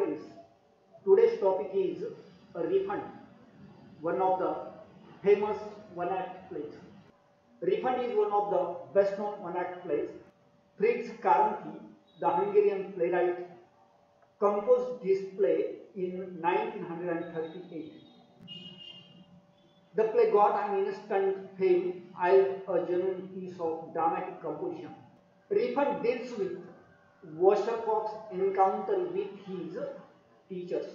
friends, today's topic is a refund, one of the famous one-act plays. Refund is one of the best-known one-act plays. Fritz Karinthy, the Hungarian playwright, composed this play in 1938. The play got an instant fame as a genuine piece of dramatic composition. Refund deals with Wasserkopf's encounter with his teachers.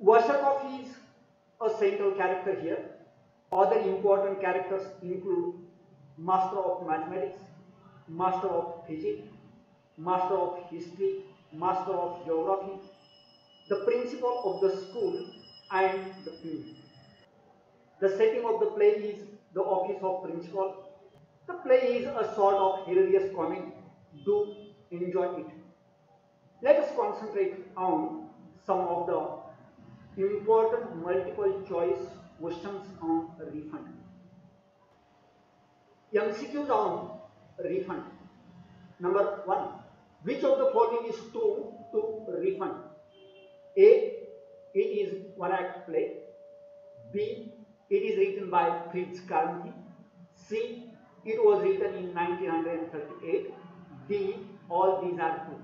Wasserkopf is a central character here. Other important characters include Master of Mathematics, Master of Physics, Master of History, Master of Geography, the principal of the school and the pupil. The setting of the play is the office of principal. The play is a sort of hilarious comedy. Do enjoy it. Let us concentrate on some of the important multiple choice questions on refund. MCQs on refund. Number 1. Which of the following is true to refund? A. It is one-act play. B. It is written by Fritz Karinthy. C. It was written in 1938. D. All these are true.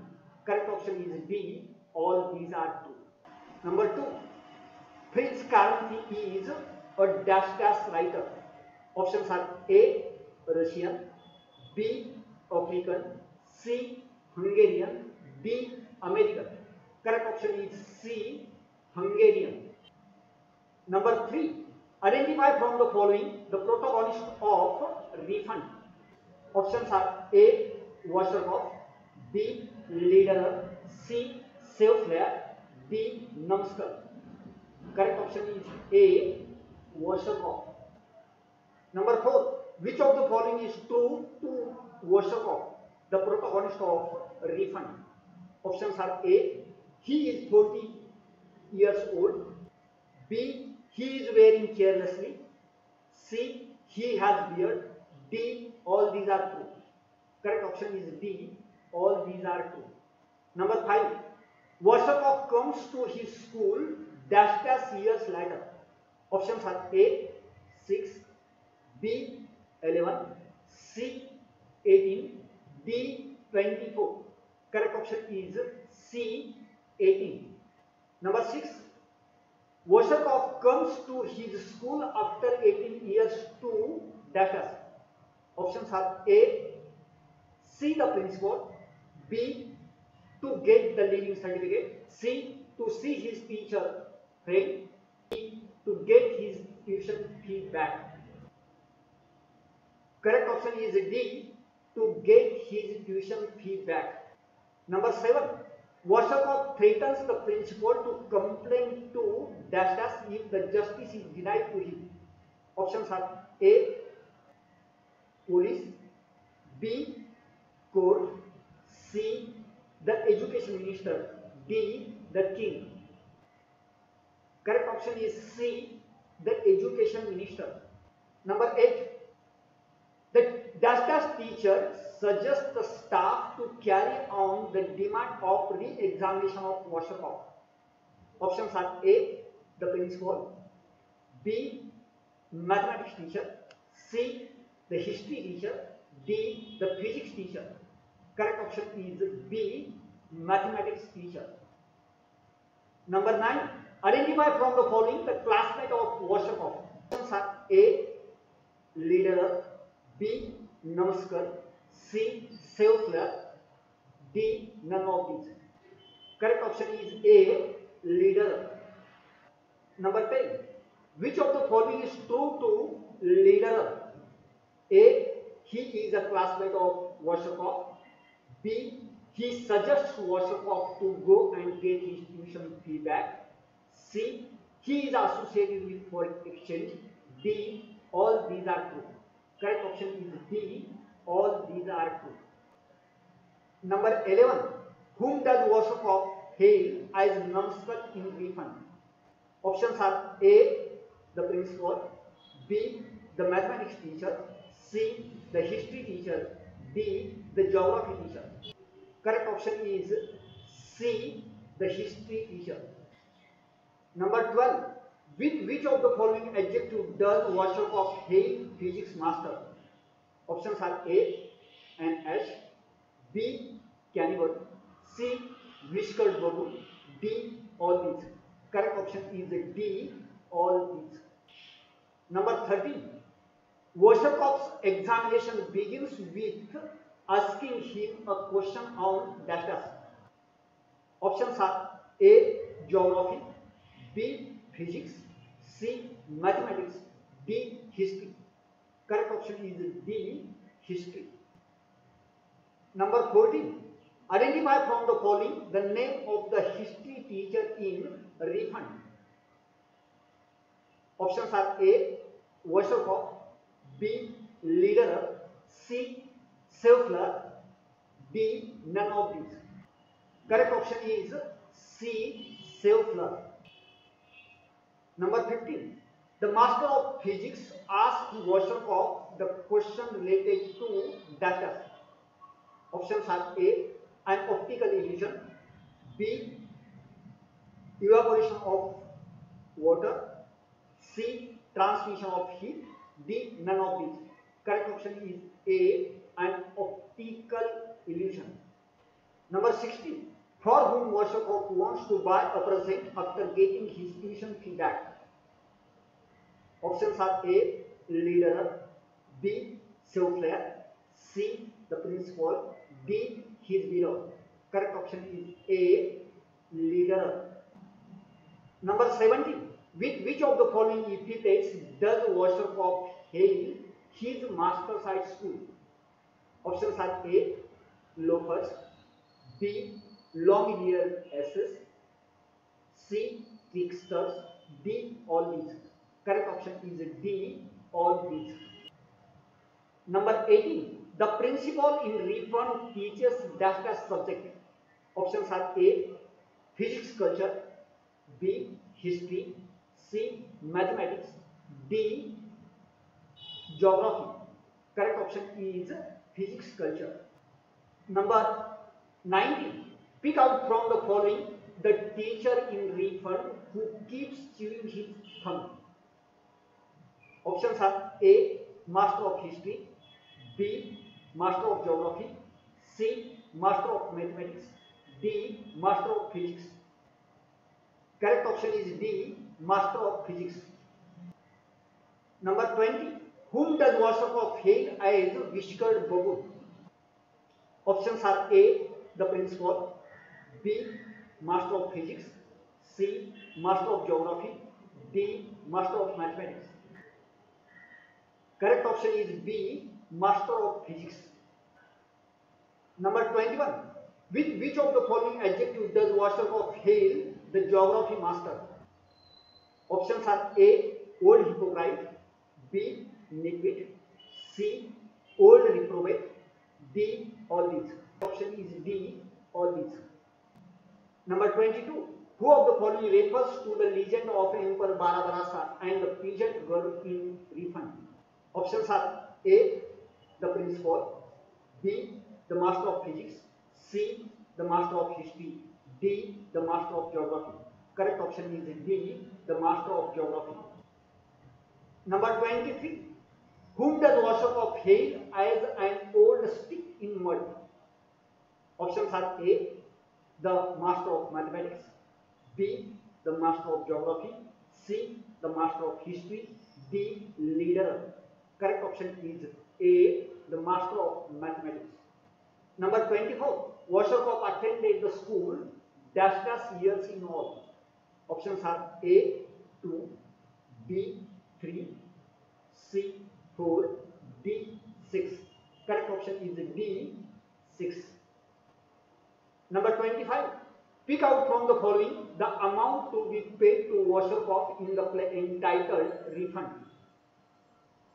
Correct option is D. All these are true. Number 2. Fritz Karinthy is a -- writer. Options are A. Russian. B. African. C. Hungarian. D. American. Correct option is C. Hungarian. Number 3. Identify from the following the protagonist of refund. Options are A. Wasserkopf, B. Lederer, C. Seifler, D. Numskull. Correct option is A. Wasserkopf. Number 4. Which of the following is true to Wasserkopf, the protagonist of refund? Options are A. He is 40 years old. B. He is wearing carelessly. C. He has beard. D. All these are true. Correct option is D. All these are true. Number 5. Wasserkopf comes to his school -- years later. Options are A. 6. B. 11. C. 18. D. 24. Correct option is C. 18. Number 6. Wasserkopf comes to his school after 18 years to -- Options are A. See the principal. B. To get the leaving certificate. C. To see his teacher friend. D. To get his tuition fee back. Correct option is D. To get his tuition fee back. Number 7. Wasserkopf threatens the principal to complain to -- if the justice is denied to him. Options are A. Police. B. Court. C. The education minister. D. The king. Correct option is C. The education minister. Number 8. The -- teacher suggests the staff to carry on the demand of re-examination of Wasserkopf. Options are A. The principal. B. Mathematics teacher. C. The history teacher. D. The physics teacher. Correct option is B. Mathematics teacher. Number 9. Identify from the following the classmate of Wasserkopf. Options are A. Lederer. B. Numskull. C. Seifler. D. None of these. Correct option is A. Lederer. Number 10. Which of the following is true to Lederer? A. He is a classmate of Wasserkopf. B. He suggests Wasserkopf to go and get his tuition fee back. C. He is associated with foreign exchange. D. All these are true. Correct option is D. All these are true. Number 11. Whom does Wasserkopf hail as Numskull in refund? Options are A. The principal. B. The mathematics teacher. C. The history teacher. D. The geography teacher. Correct option is C. the history teacher. Number 12. With which of the following adjective does Wasserkopf hail physics master? Options are A, an ash, B, cannibal, C, whiskered baboon, D, all these. Correct option is D, all these. Number 13. Wasserkopf's examination begins with asking him a question on dash. Options are A, geography, B, physics, C, mathematics, D, history. Correct option is D, history. Number 14. Identify from the following the name of the history teacher in Refund. Options are A, Wasserkopf, B, Lederer, C, Seifler, D, none of these. Correct option is C, Seifler. Number 15. The master of physics asked Wasserkopf the question related to data. Options are A, an optical illusion, B, evaporation of water, C, transmission of heat, D, none of these. Correct option is A, an optical illusion. Number 16. For whom Wasserkopf wants to buy a present after getting his tuition feedback. Options are A, Lederer, B, Seifler, C, the principal, D, his below. Correct option is A, Lederer. Number 17. With which of the following epithets does Wasserkopf hail his masters at school? Options are A, loafers, B, long-eared asses, C, tricksters, D, all these. Correct option is D, all these. Number 18. The principal in Refund teaches dash subject. Options are A, physics culture, B, history, C, mathematics, D, geography. Correct option is physics culture. Number 19. Pick out from the following the teacher in Refund who keeps chewing his thumb. Options are A, master of history, B, master of geography, C, master of mathematics, D, master of physics. Correct option is D, master of physics. Number 20. Whom does Wasserkopf hail as a whiskered baboon? Options are A, the principal, B, master of physics, C, master of geography, D, master of mathematics. Correct option is B, master of physics. Number 21. With which of the following adjectives does Wasserkopf hail the geography master? Options are A, old hypocrite, B, nitwit, C, old reprobate, D, all these. Option is D, all these. Number 22. Who of the following refers to the legend of Emperor Barabarasa and the peasant girl in Refund? Options are A, the principal, B, the master of physics, C, the master of history, D, the master of geography. Correct option is D, the master of geography. Number 23. Whom does Wasserkopf hail as an old stick in mud? Options are A, the master of mathematics, B, the master of geography, C, the master of history, D, leader. Correct option is A, the master of mathematics. Number 24. Wasserkopf attended the school -- years in all. Options are A, 2, B, 3, C, 4, D, 6. Correct option is D, 6. Number 25. Pick out from the following the amount to be paid to Wasserkopf in the play entitled Refund.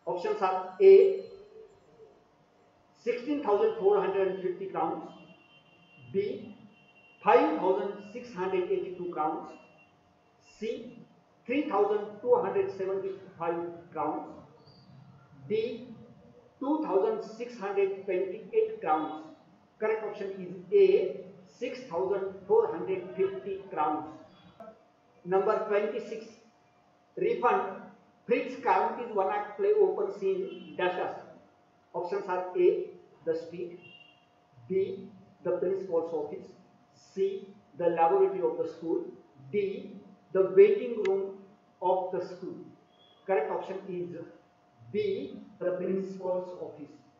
Options are A, 16,450 crowns, B, 5,682 crowns, C, 3,275 crowns, D, 2,628 crowns. Correct option is A, 6,450 crowns. Number 26. Refund. Fritz Karinthy's one-act play opens in dashes. Options are A. The street. B. The principal's office. C. The laboratory of the school. D. The waiting room of the school. Correct option is B. The principal's office.